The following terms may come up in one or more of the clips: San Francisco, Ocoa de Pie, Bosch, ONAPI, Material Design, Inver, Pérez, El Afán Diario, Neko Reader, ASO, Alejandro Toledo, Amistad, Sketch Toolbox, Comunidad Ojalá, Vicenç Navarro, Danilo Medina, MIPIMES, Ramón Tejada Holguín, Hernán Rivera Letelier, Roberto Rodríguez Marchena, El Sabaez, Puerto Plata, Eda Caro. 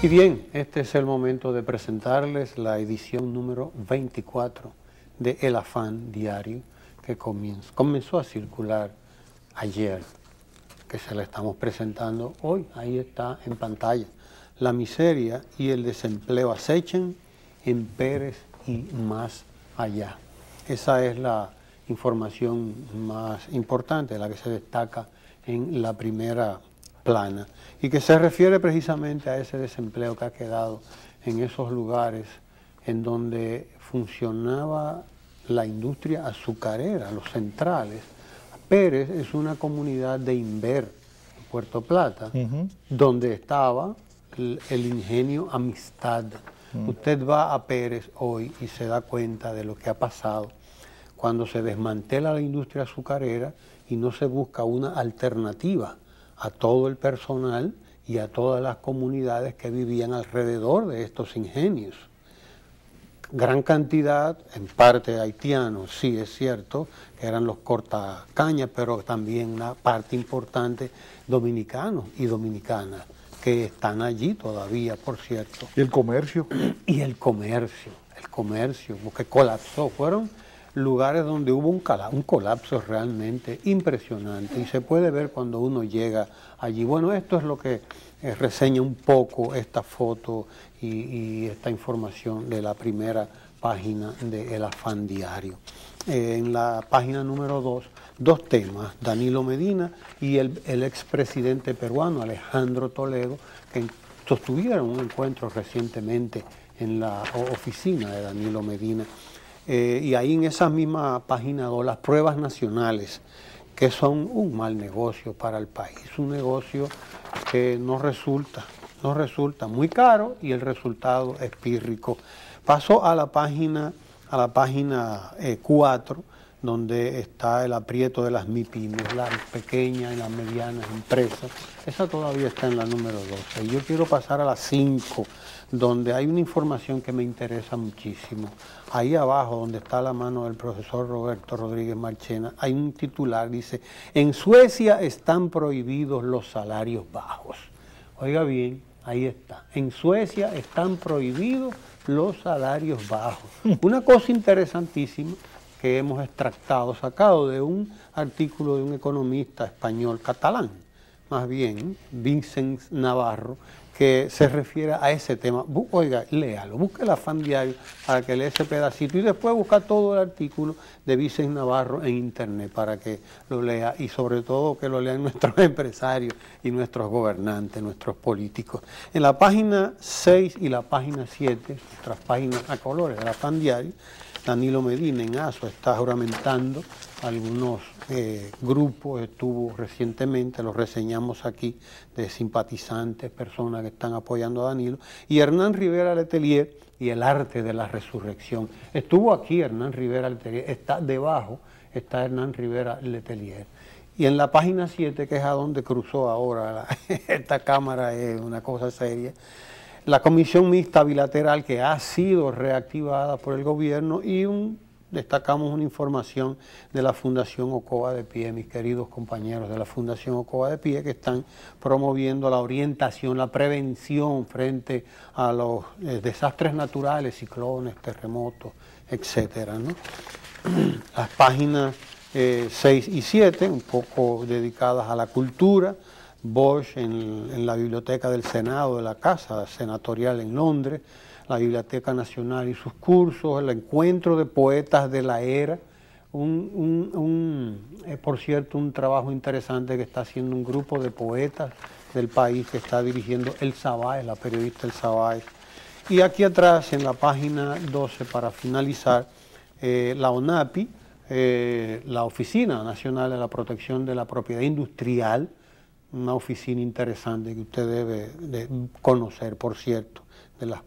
Y bien, este es el momento de presentarles la edición número 24 de El Afán Diario, que comenzó a circular ayer, que se la estamos presentando hoy. Ahí está en pantalla. La miseria y el desempleo acechan en Pérez y más allá. Esa es la información más importante, la que se destaca en la primera plana, y que se refiere precisamente a ese desempleo que ha quedado en esos lugares en donde funcionaba la industria azucarera, los centrales. Pérez es una comunidad de Inver, en Puerto Plata, donde estaba el ingenio Amistad. Usted va a Pérez hoy y se da cuenta de lo que ha pasado cuando se desmantela la industria azucarera y no se busca una alternativa a todo el personal y a todas las comunidades que vivían alrededor de estos ingenios. Gran cantidad, en parte haitianos, sí es cierto, que eran los cortacañas, pero también una parte importante dominicanos y dominicanas, que están allí todavía, por cierto. ¿Y el comercio? Y el comercio, porque colapsó, fueron lugares donde hubo un colapso realmente impresionante, y se puede ver cuando uno llega allí. Bueno, esto es lo que reseña un poco esta foto y esta información de la primera página de El Afán Diario. En la página número 2, dos temas: Danilo Medina y el expresidente peruano Alejandro Toledo, que sostuvieron un encuentro recientemente en la oficina de Danilo Medina. Y ahí en esa misma página 2, las pruebas nacionales, que son un mal negocio para el país, un negocio que no resulta muy caro y el resultado es pírrico. Paso a la página 4, donde está el aprieto de las MIPIMES, las pequeñas y las medianas empresas. Esa todavía está en la número 12. Yo quiero pasar a la 5, donde hay una información que me interesa muchísimo. Ahí abajo, donde está la mano del profesor Roberto Rodríguez Marchena, hay un titular, dice: en Suecia están prohibidos los salarios bajos. Oiga bien, ahí está. En Suecia están prohibidos los salarios bajos. Una cosa interesantísima que hemos extractado, sacado de un artículo de un economista español, catalán, más bien, Vicenç Navarro, que se refiere a ese tema. Oiga, léalo, busque El Afán Diario para que lea ese pedacito, y después busca todo el artículo de Vicenç Navarro en internet para que lo lea, y sobre todo que lo lean nuestros empresarios y nuestros gobernantes, nuestros políticos. En la página 6 y la página 7, nuestras páginas a colores del Afán Diario, Danilo Medina en ASO está juramentando algunos grupos, estuvo recientemente, los reseñamos aquí, de simpatizantes, personas que están apoyando a Danilo. Y Hernán Rivera Letelier y el arte de la resurrección. Estuvo aquí Hernán Rivera Letelier, está debajo, está Hernán Rivera Letelier. Y en la página 7, que es a donde cruzó ahora, esta cámara es una cosa seria, la comisión mixta bilateral que ha sido reactivada por el gobierno, y destacamos una información de la Fundación Ocoa de Pie, mis queridos compañeros de la Fundación Ocoa de Pie, que están promoviendo la orientación, la prevención frente a los desastres naturales, ciclones, terremotos, etcétera, ¿no? Las páginas 6 y 7, un poco dedicadas a la cultura. Bosch en la biblioteca del Senado, de la Casa Senatorial en Londres, la Biblioteca Nacional y sus cursos, el encuentro de poetas de la era, por cierto, un trabajo interesante que está haciendo un grupo de poetas del país que está dirigiendo El Sabaez, la periodista El Sabaez. Y aquí atrás, en la página 12, para finalizar, la ONAPI, la Oficina Nacional de la Protección de la Propiedad Industrial, una oficina interesante que usted debe de conocer, por cierto, de las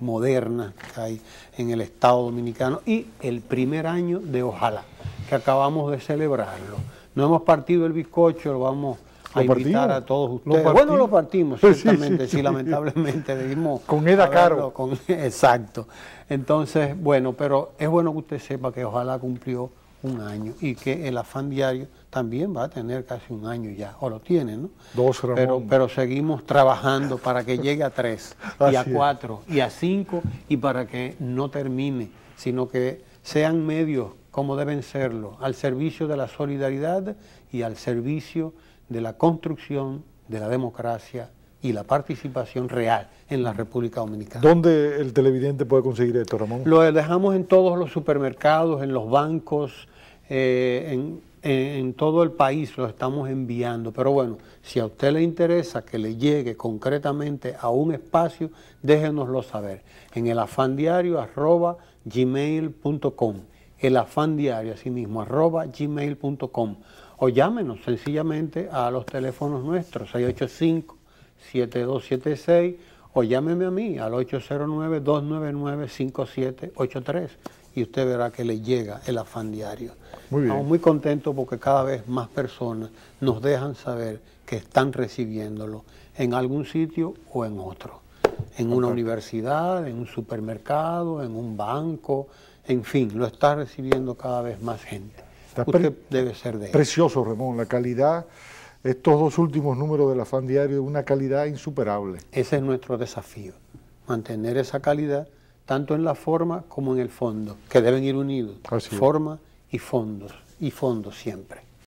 modernas que hay en el Estado Dominicano, y el primer año de Ojalá, que acabamos de celebrarlo. No hemos partido el bizcocho, lo vamos a invitar a todos ustedes. Bueno, lo partimos, ciertamente, sí, lamentablemente debimos con Eda Caro. Exacto. Entonces, bueno, pero es bueno que usted sepa que Ojalá cumplió un año, y que El Afán Diario también va a tener casi un año ya, o lo tiene, ¿no? 2, Ramón. Pero seguimos trabajando para que llegue a 3, y a 4, y a 5, y para que no termine, sino que sean medios como deben serlo, al servicio de la solidaridad y al servicio de la construcción de la democracia y la participación real en la República Dominicana. ¿Dónde el televidente puede conseguir esto, Ramón? Lo dejamos en todos los supermercados, en los bancos, en todo el país lo estamos enviando. Pero bueno, si a usted le interesa que le llegue concretamente a un espacio, déjenoslo saber. En elafandiario@gmail.com, elafandiario, así mismo, @gmail.com. O llámenos sencillamente a los teléfonos nuestros, 685-7276, o llámeme a mí al 809-299-5783 y usted verá que le llega El Afán Diario. Muy bien. Estamos muy contentos porque cada vez más personas nos dejan saber que están recibiéndolo en algún sitio o en otro, en una universidad, en un supermercado, en un banco, en fin, lo está recibiendo cada vez más gente. Usted debe ser de él. Precioso, Ramón, la calidad. Estos dos últimos números del Afán Diario, una calidad insuperable. Ese es nuestro desafío, mantener esa calidad, tanto en la forma como en el fondo, que deben ir unidos, forma y fondos siempre.